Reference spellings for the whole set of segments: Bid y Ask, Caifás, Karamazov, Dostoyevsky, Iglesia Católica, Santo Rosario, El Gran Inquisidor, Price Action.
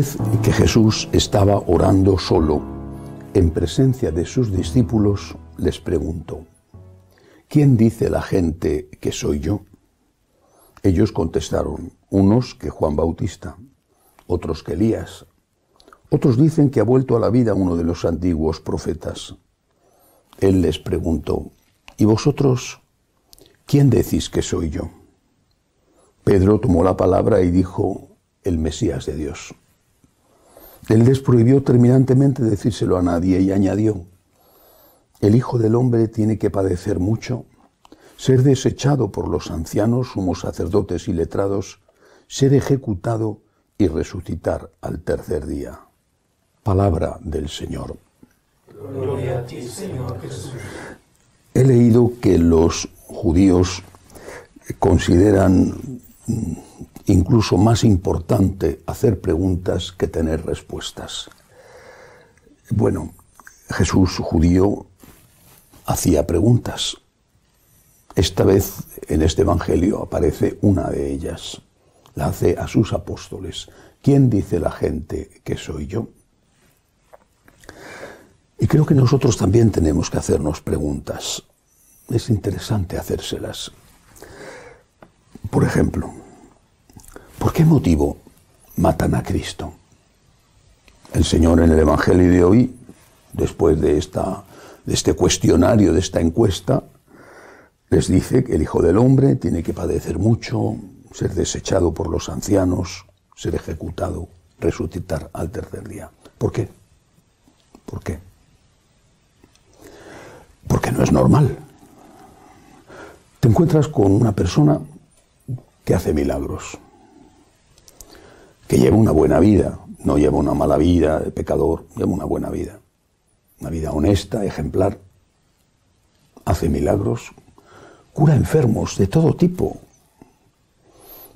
vez que Jesús estaba orando solo, en presencia de sus discípulos, les preguntó: ¿Quién dice la gente que soy yo? Ellos contestaron, unos que Juan Bautista, otros que Elías, otros dicen que ha vuelto a la vida uno de los antiguos profetas. Él les preguntó: ¿Y vosotros, quién decís que soy yo? Pedro tomó la palabra y dijo: el Mesías de Dios. Él les prohibió terminantemente decírselo a nadie y añadió: el Hijo del Hombre tiene que padecer mucho, ser desechado por los ancianos, sumos sacerdotes y letrados, ser ejecutado y resucitar al tercer día. Palabra del Señor. Gloria a ti, Señor Jesús. He leído que los judíos consideran incluso más importante hacer preguntas que tener respuestas. Bueno, Jesús judío hacía preguntas. Esta vez en este Evangelio aparece una de ellas. La hace a sus apóstoles. ¿Quién dice la gente que soy yo? Y creo que nosotros también tenemos que hacernos preguntas. Es interesante hacérselas. Por ejemplo, ¿por qué motivo matan a Cristo? El Señor en el Evangelio de hoy, después de este cuestionario, de esta encuesta, les dice que el Hijo del Hombre tiene que padecer mucho, ser desechado por los ancianos, ser ejecutado, resucitar al tercer día. ¿Por qué? ¿Por qué? Porque no es normal. Te encuentras con una persona que hace milagros, que lleva una buena vida, no lleva una mala vida de pecador, lleva una buena vida, una vida honesta, ejemplar, hace milagros, cura enfermos de todo tipo,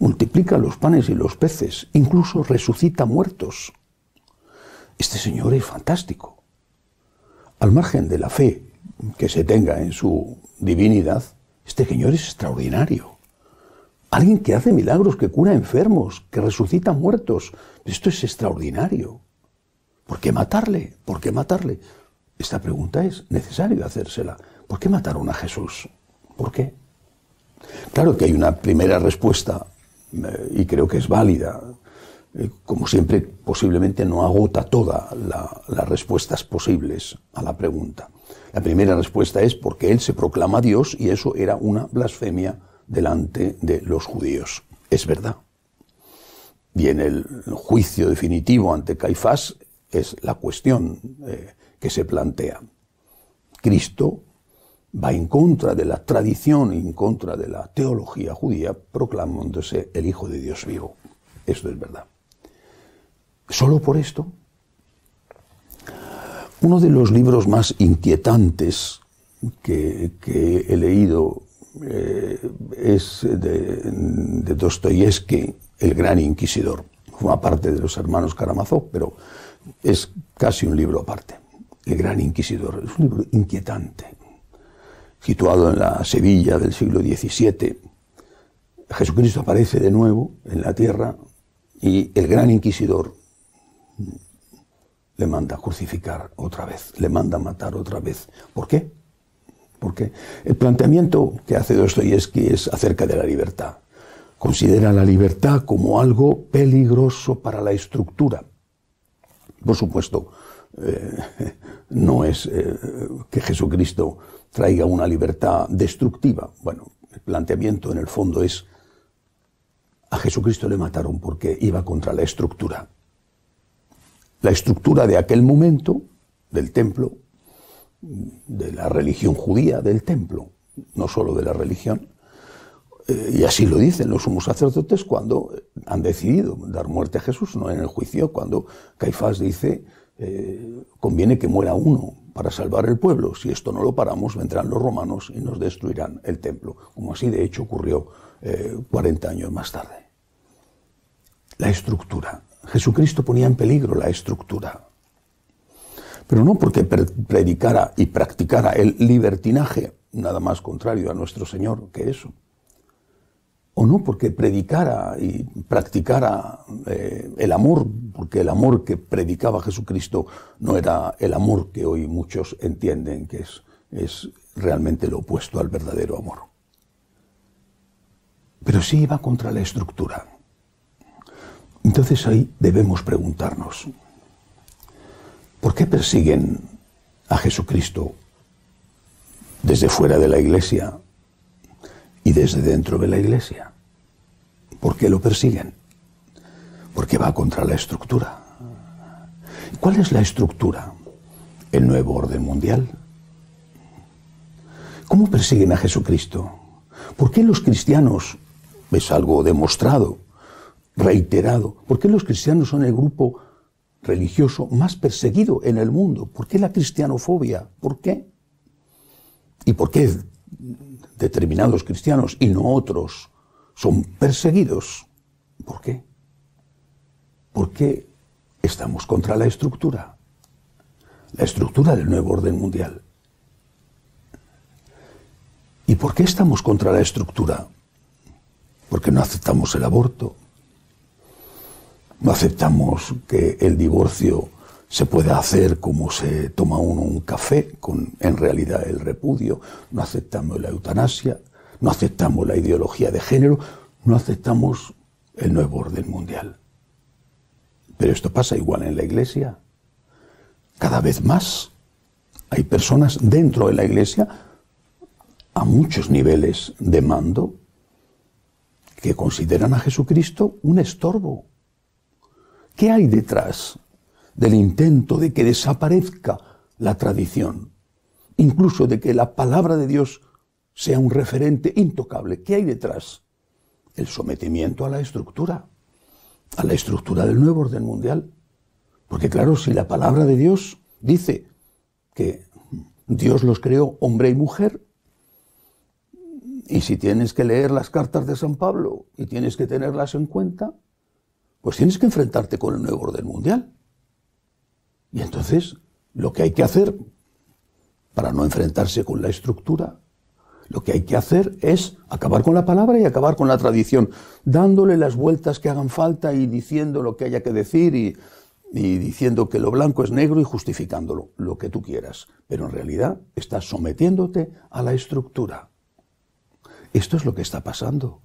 multiplica los panes y los peces, incluso resucita muertos. Este señor es fantástico. Al margen de la fe que se tenga en su divinidad, este señor es extraordinario. Alguien que hace milagros, que cura enfermos, que resucita muertos. Esto es extraordinario. ¿Por qué matarle? ¿Por qué matarle? Esta pregunta es necesario hacérsela. ¿Por qué mataron a Jesús? ¿Por qué? Claro que hay una primera respuesta, y creo que es válida. Como siempre, posiblemente no agota todas las respuestas posibles a la pregunta. La primera respuesta es porque él se proclama Dios y eso era una blasfemia delante de los judíos. Es verdad. Y en el juicio definitivo ante Caifás es la cuestión que se plantea. Cristo va en contra de la tradición, en contra de la teología judía, proclamándose el Hijo de Dios vivo. Esto es verdad. Solo por esto, uno de los libros más inquietantes que he leído es de Dostoyevsky, El Gran Inquisidor. Forma parte de los hermanos Karamazov, pero es casi un libro aparte. El Gran Inquisidor es un libro inquietante. Situado en la Sevilla del siglo XVII, Jesucristo aparece de nuevo en la tierra y el Gran Inquisidor le manda crucificar otra vez, le manda matar otra vez. ¿Por qué? Porque el planteamiento que hace Dostoyevsky es acerca de la libertad. Considera la libertad como algo peligroso para la estructura. Por supuesto, no es que Jesucristo traiga una libertad destructiva. Bueno, el planteamiento en el fondo es: a Jesucristo le mataron porque iba contra la estructura. La estructura de aquel momento, del templo, de la religión judía, del templo, no solo de la religión. Y así lo dicen los sumos sacerdotes cuando han decidido dar muerte a Jesús, no en el juicio, cuando Caifás dice: conviene que muera uno para salvar el pueblo, si esto no lo paramos vendrán los romanos y nos destruirán el templo, como así de hecho ocurrió 40 años más tarde. La estructura. Jesucristo ponía en peligro la estructura. Pero no porque predicara y practicara el libertinaje, nada más contrario a nuestro Señor que eso. o no porque predicara y practicara el amor, porque el amor que predicaba Jesucristo no era el amor que hoy muchos entienden, que es realmente lo opuesto al verdadero amor. Pero sí iba contra la estructura. Entonces ahí debemos preguntarnos, ¿por qué persiguen a Jesucristo desde fuera de la Iglesia y desde dentro de la Iglesia? ¿Por qué lo persiguen? Porque va contra la estructura. ¿Cuál es la estructura? El nuevo orden mundial. ¿Cómo persiguen a Jesucristo? ¿Por qué los cristianos, es algo demostrado, reiterado, por qué los cristianos son el grupo religioso más perseguido en el mundo? ¿Por qué la cristianofobia? ¿Por qué? ¿Y por qué determinados cristianos y no otros son perseguidos? ¿Por qué? ¿Por qué estamos contra la estructura? La estructura del nuevo orden mundial. ¿Y por qué estamos contra la estructura? Porque no aceptamos el aborto, no aceptamos que el divorcio se pueda hacer como se toma uno un café, con en realidad el repudio, no aceptamos la eutanasia, no aceptamos la ideología de género, no aceptamos el nuevo orden mundial. Pero esto pasa igual en la Iglesia. Cada vez más hay personas dentro de la Iglesia a muchos niveles de mando que consideran a Jesucristo un estorbo. ¿Qué hay detrás del intento de que desaparezca la tradición? Incluso de que la palabra de Dios sea un referente intocable. ¿Qué hay detrás? El sometimiento a la estructura del nuevo orden mundial. Porque claro, si la palabra de Dios dice que Dios los creó hombre y mujer, y si tienes que leer las cartas de San Pablo y tienes que tenerlas en cuenta, pues tienes que enfrentarte con el nuevo orden mundial. Y entonces, lo que hay que hacer para no enfrentarse con la estructura, lo que hay que hacer es acabar con la palabra y acabar con la tradición, dándole las vueltas que hagan falta y diciendo lo que haya que decir y diciendo que lo blanco es negro y justificándolo, lo que tú quieras. Pero en realidad estás sometiéndote a la estructura. Esto es lo que está pasando.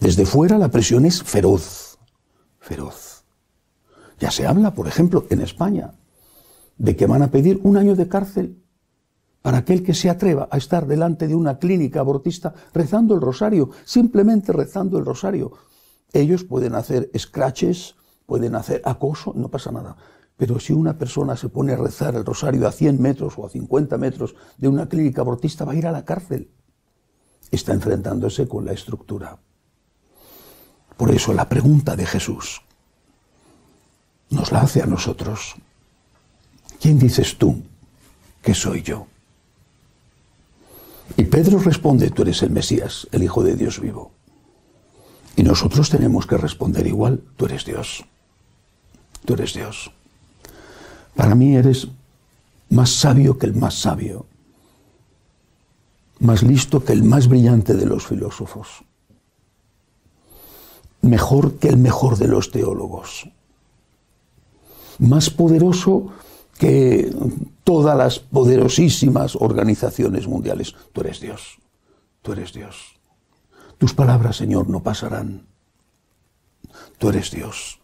Desde fuera la presión es feroz, feroz. Ya se habla, por ejemplo, en España, de que van a pedir 1 año de cárcel para aquel que se atreva a estar delante de una clínica abortista rezando el rosario, simplemente rezando el rosario. Ellos pueden hacer scratches, pueden hacer acoso, no pasa nada. Pero si una persona se pone a rezar el rosario a 100 metros o a 50 metros de una clínica abortista, va a ir a la cárcel. Está enfrentándose con la estructura. Por eso la pregunta de Jesús nos la hace a nosotros. ¿Quién dices tú que soy yo? Y Pedro responde, tú eres el Mesías, el Hijo de Dios vivo. Y nosotros tenemos que responder igual, tú eres Dios. Tú eres Dios. Para mí eres más sabio que el más sabio, más listo que el más brillante de los filósofos, mejor que el mejor de los teólogos, más poderoso que todas las poderosísimas organizaciones mundiales. Tú eres Dios, tú eres Dios. Tus palabras, Señor, no pasarán. Tú eres Dios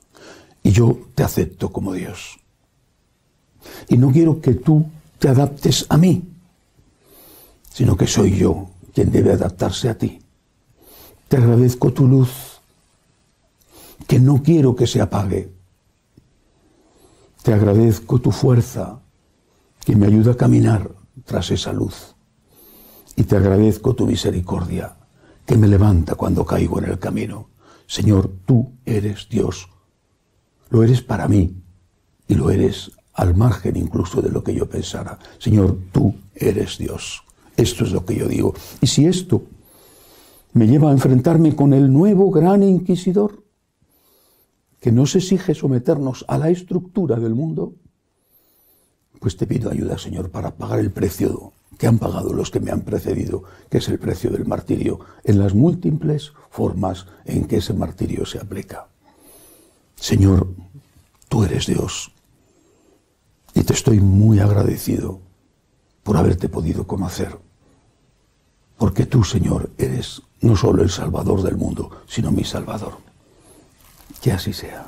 y yo te acepto como Dios. Y no quiero que tú te adaptes a mí, sino que soy yo quien debe adaptarse a ti. Te agradezco tu luz, que no quiero que se apague. Te agradezco tu fuerza, que me ayuda a caminar tras esa luz. Y te agradezco tu misericordia, que me levanta cuando caigo en el camino. Señor, tú eres Dios. Lo eres para mí, y lo eres al margen incluso de lo que yo pensara. Señor, tú eres Dios. Esto es lo que yo digo. Y si esto me lleva a enfrentarme con el nuevo gran inquisidor, que nos exige someternos a la estructura del mundo, pues te pido ayuda, Señor, para pagar el precio que han pagado los que me han precedido, que es el precio del martirio, en las múltiples formas en que ese martirio se aplica. Señor, tú eres Dios, y te estoy muy agradecido por haberte podido conocer, porque tú, Señor, eres no solo el Salvador del mundo, sino mi Salvador. Que así sea.